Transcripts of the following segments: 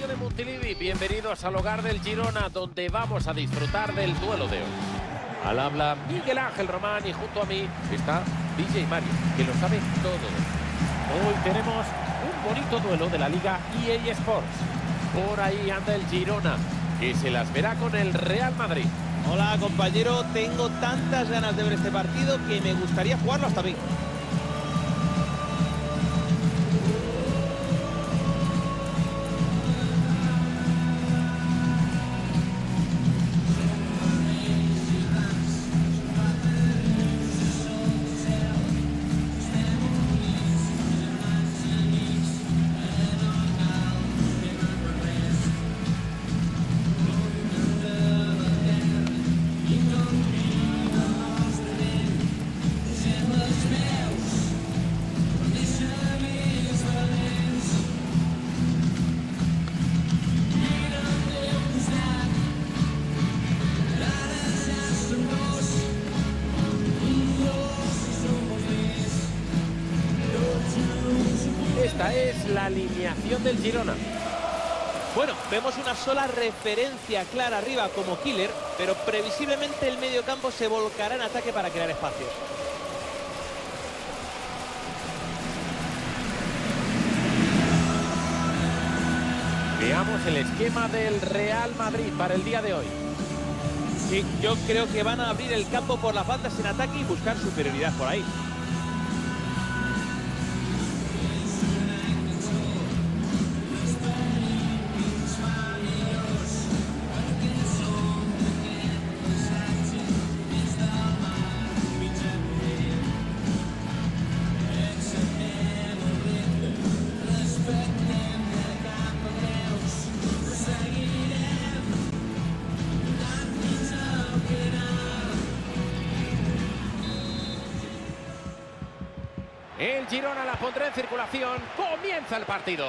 Estadio de Montilivi, bienvenidos al hogar del Girona, donde vamos a disfrutar del duelo de hoy. Al habla Miguel Ángel Román y junto a mí está DJ Mario, que lo sabe todo. Hoy tenemos un bonito duelo de la Liga EA Sports. Por ahí anda el Girona, que se las verá con el Real Madrid. Hola, compañero, tengo tantas ganas de ver este partido que me gustaría jugarlo hasta mí. Esta es la alineación del Girona. Bueno, vemos una sola referencia clara arriba como killer, pero previsiblemente el mediocampo se volcará en ataque para crear espacios. Veamos el esquema del Real Madrid para el día de hoy. Sí, yo creo que van a abrir el campo por las bandas en ataque y buscar superioridad por ahí. El Girona la pondrá en circulación. Comienza el partido.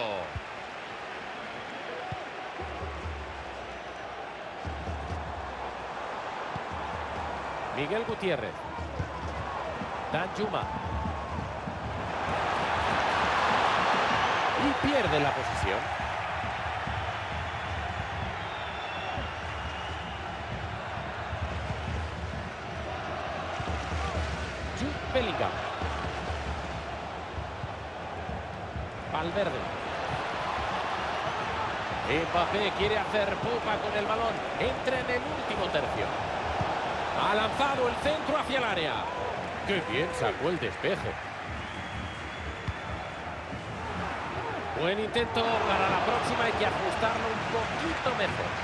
Miguel Gutiérrez. Danjuma. Y pierde la posición. Jude Bellingham. Valverde. Mbappé quiere hacer pupa con el balón. Entra en el último tercio. Ha lanzado el centro hacia el área. ¡Qué bien sacó el despeje! Buen intento para la próxima. Hay que ajustarlo un poquito mejor.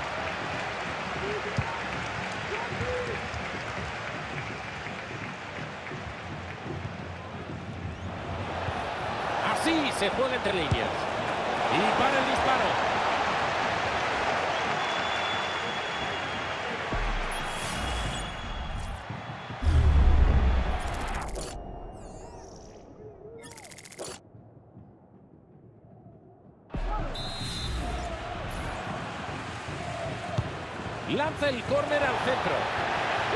Sí, se juega entre líneas. Y para el disparo. Lanza el córner al centro.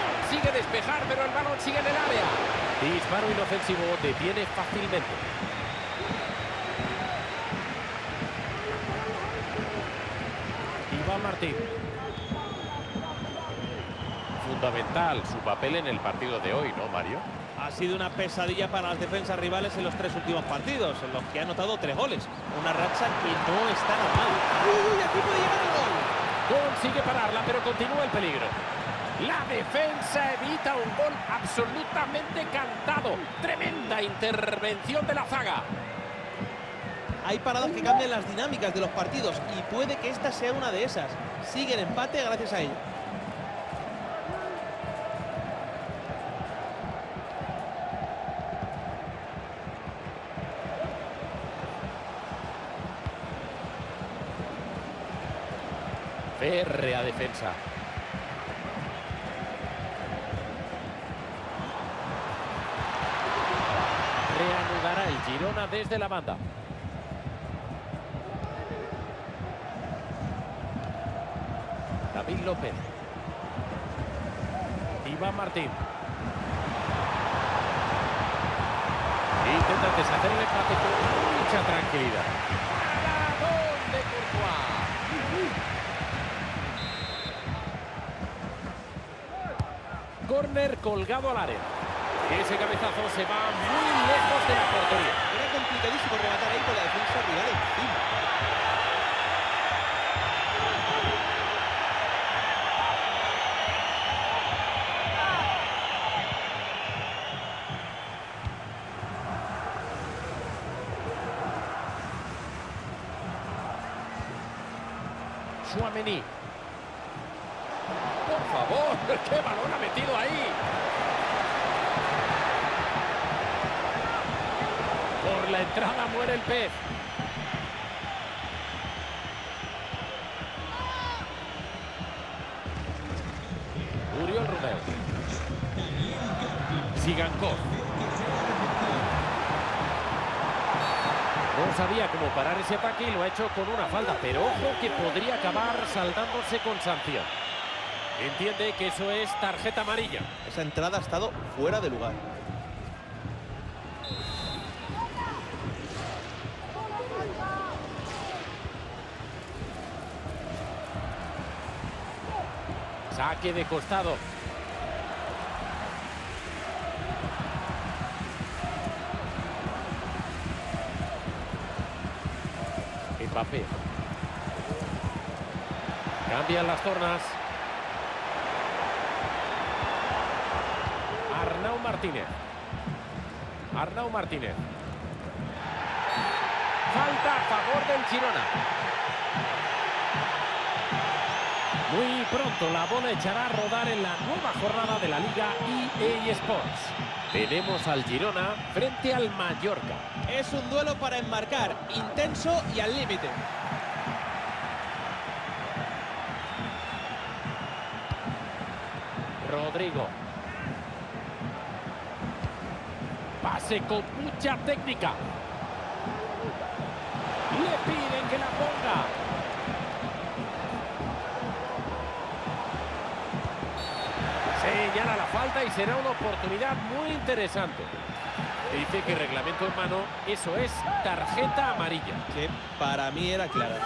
Consigue despejar, pero el balón sigue en el área. Disparo inofensivo, detiene fácilmente. Juan Martín. Fundamental su papel en el partido de hoy, ¿no, Mario? Ha sido una pesadilla para las defensas rivales en los tres últimos partidos, en los que ha anotado 3 goles. Una racha que no está normal. ¡Uy, aquí puede llegar el gol! Consigue pararla, pero continúa el peligro. La defensa evita un gol absolutamente cantado. Tremenda intervención de la zaga. Hay paradas que cambian las dinámicas de los partidos y puede que esta sea una de esas. Sigue el empate gracias a ello. Férrea defensa. Reanudará el Girona desde la banda. David López. Iván Martín. Intentan deshacer el empate con mucha tranquilidad. ¿Para dónde, Courtois? córner colgado al área. Ese cabezazo se va muy lejos de la portería. Era complicadísimo rematar ahí con la defensa rival encima. Tchouaméni. Por favor, qué balón ha metido ahí. Por la entrada muere el pez. Oriol Romeu. Tsygankov. No sabía cómo parar ese ataque y lo ha hecho con una falta, pero ojo que podría acabar saldándose con sanción. Entiende que eso es tarjeta amarilla. Esa entrada ha estado fuera de lugar. Saque de costado. Mbappé. Cambian las tornas. Arnau Martínez. Arnau Martínez. Falta a favor del Girona. Muy pronto la bola echará a rodar en la nueva jornada de la Liga EA Sports. Tenemos al Girona frente al Mallorca. Es un duelo para enmarcar, intenso y al límite. Rodrigo. Pase con mucha técnica. Le piden que la ponga. Señala la falta y será una oportunidad muy interesante. Dice que reglamento en mano, eso es tarjeta amarilla. Que para mí era clara.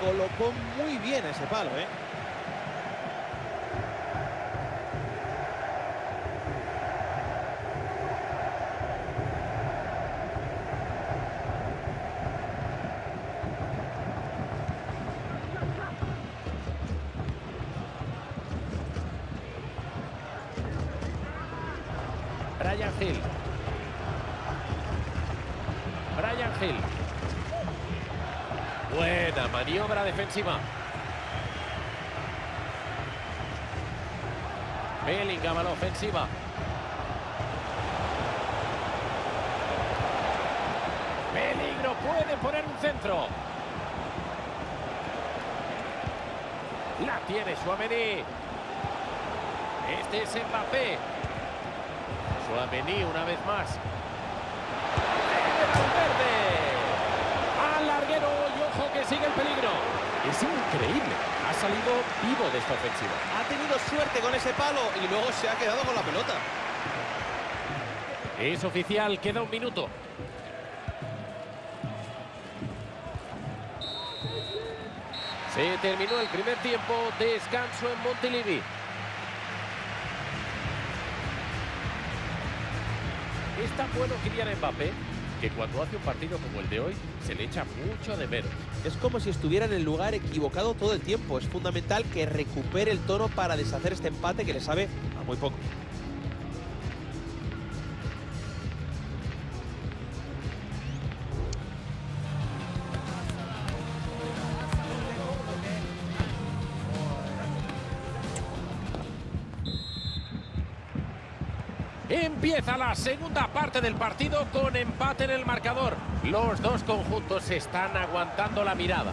Colocó muy bien ese palo, ¿eh? Brian Hill. Brian Hill. Buena maniobra defensiva. Pellinga a la ofensiva. Peligro, puede poner un centro. La tiene Tchouaméni. Este es Mbappé. Tchouaméni una vez más. Al larguero. Que sigue el peligro. Es increíble. Ha salido vivo de esta ofensiva. Ha tenido suerte con ese palo y luego se ha quedado con la pelota. Es oficial, queda un minuto. Se terminó el primer tiempo. Descanso en Montilivi. Es tan bueno Kylian Mbappé que cuando hace un partido como el de hoy, se le echa mucho de menos. Es como si estuviera en el lugar equivocado todo el tiempo. Es fundamental que recupere el tono para deshacer este empate que le sabe a muy poco. Empieza la segunda parte del partido con empate en el marcador. Los dos conjuntos están aguantando la mirada.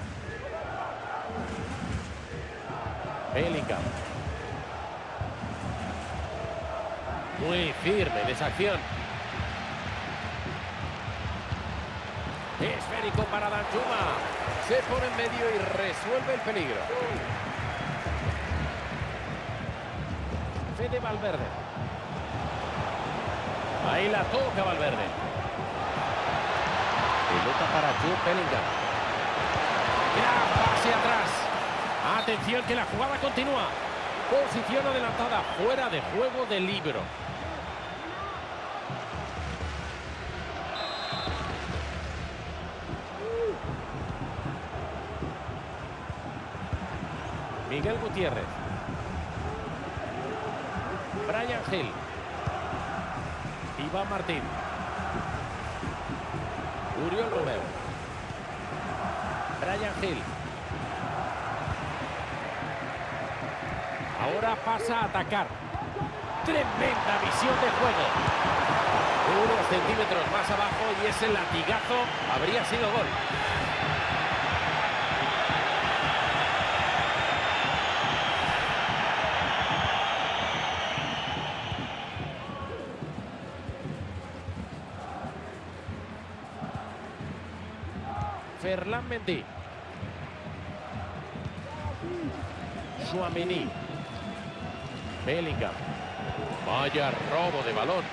Pelican. Muy firme en esa acción. Esférico para Danjuma. Se pone en medio y resuelve el peligro. Fede Valverde. Ahí la toca Valverde. Pelota para Jude Bellingham. Gran pase atrás. Atención que la jugada continúa. Posición adelantada, fuera de juego de libro. Miguel Gutiérrez. Brian Hill. Iván Martín. Oriol Romeu. Brian Hill. Ahora pasa a atacar. Tremenda visión de juego. Unos centímetros más abajo y ese latigazo habría sido gol. Mendy. Tchouaméni. Pellinga. Vaya robo de balón.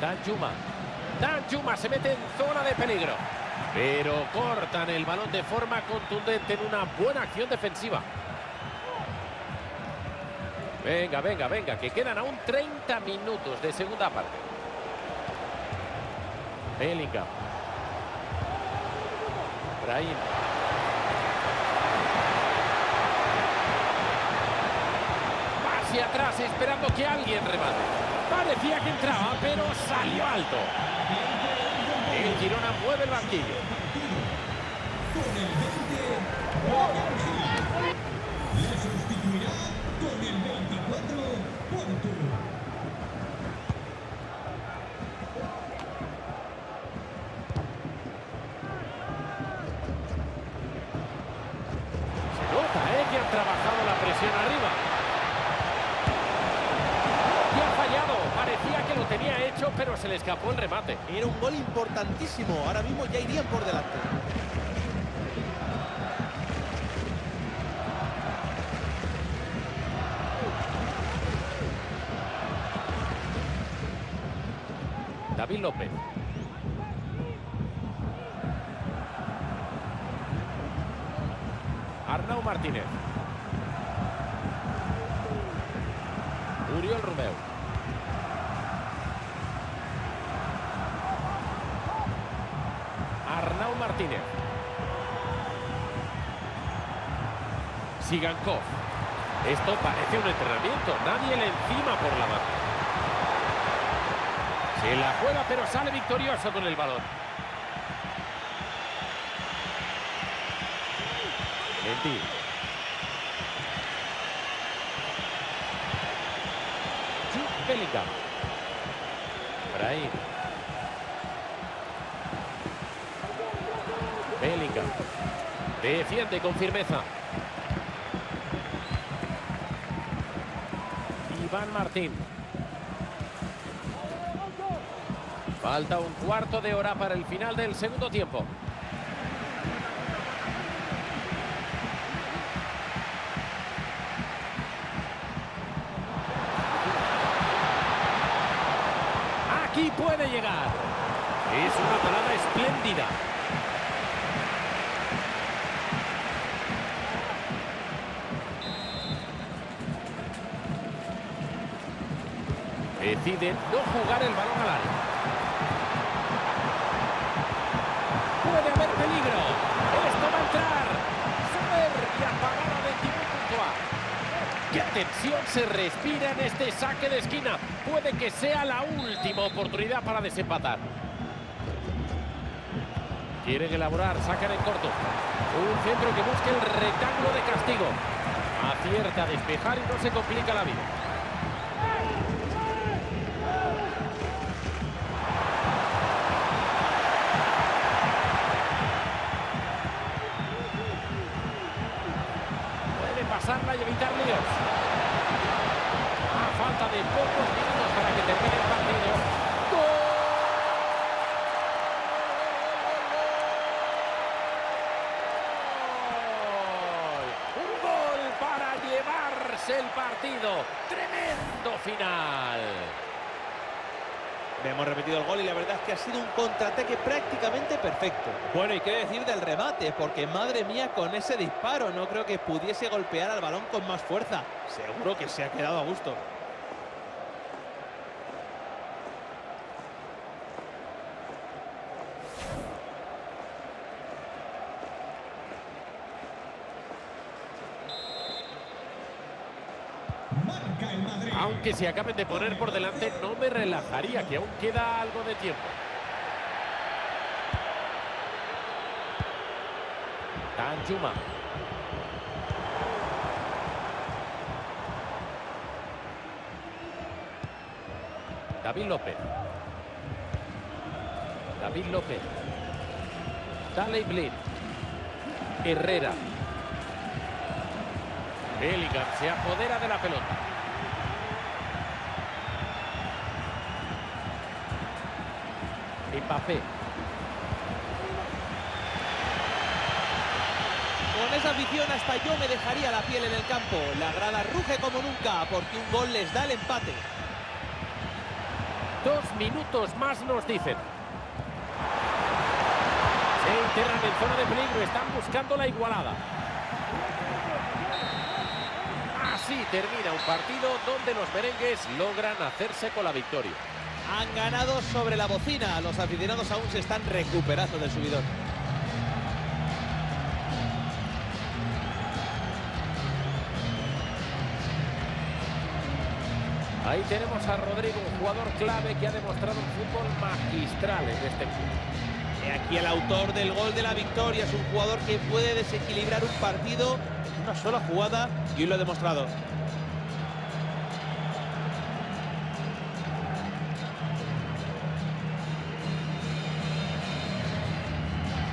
Danjuma. Danjuma se mete en zona de peligro. Pero cortan el balón de forma contundente en una buena acción defensiva. Venga, venga, venga, que quedan aún 30 minutos de segunda parte. Pelican. Brian. Pase atrás esperando que alguien remate. Parecía que entraba, pero salió alto. El Girona mueve el banquillo. Le sustituirá con el 24 puntos. Pero se le escapó el remate. Era un gol importantísimo. Ahora mismo ya irían por delante. David López. Arnau Martínez. Oriol Romeu. Arnau Martínez. Tsygankov. Esto parece un entrenamiento. Nadie le encima por la mano. Se la juega, pero sale victorioso con el balón. Mendy. Jude Bellingham. Brian. Pelican. Defiende con firmeza. Iván Martín. Falta un cuarto de hora para el final del segundo tiempo. Aquí puede llegar. Es una parada espléndida. Decide no jugar el balón al área. Puede haber peligro. Esto va a entrar. Soberbia pagada de Timo Courtois. ¡Qué tensión se respira en este saque de esquina! Puede que sea la última oportunidad para desempatar. Quieren elaborar, sacan en corto. Un centro que busca el rectángulo de castigo. Acierta a despejar y no se complica la vida. Pasarla y evitar líos. del partido. ¡Tremendo final! Hemos repetido el gol y la verdad es que ha sido un contraataque prácticamente perfecto. Bueno, y qué decir del remate, porque madre mía, con ese disparo no creo que pudiese golpear al balón con más fuerza. Seguro que se ha quedado a gusto. Aunque se acaben de poner por delante, no me relajaría, que aún queda algo de tiempo. Danjuma. David López. David López. Daley Blin. Herrera. Pelican se apodera de la pelota. Mbappé. Con esa afición hasta yo me dejaría la piel en el campo. La grada ruge como nunca porque un gol les da el empate. 2 minutos más nos dicen. Se enterran en zona de peligro, están buscando la igualada. Así termina un partido donde los merengues logran hacerse con la victoria. Han ganado sobre la bocina. Los aficionados aún se están recuperando del subidón. Ahí tenemos a Rodrigo, un jugador clave que ha demostrado un fútbol magistral en este club. Y aquí el autor del gol de la victoria es un jugador que puede desequilibrar un partido en una sola jugada y hoy lo ha demostrado.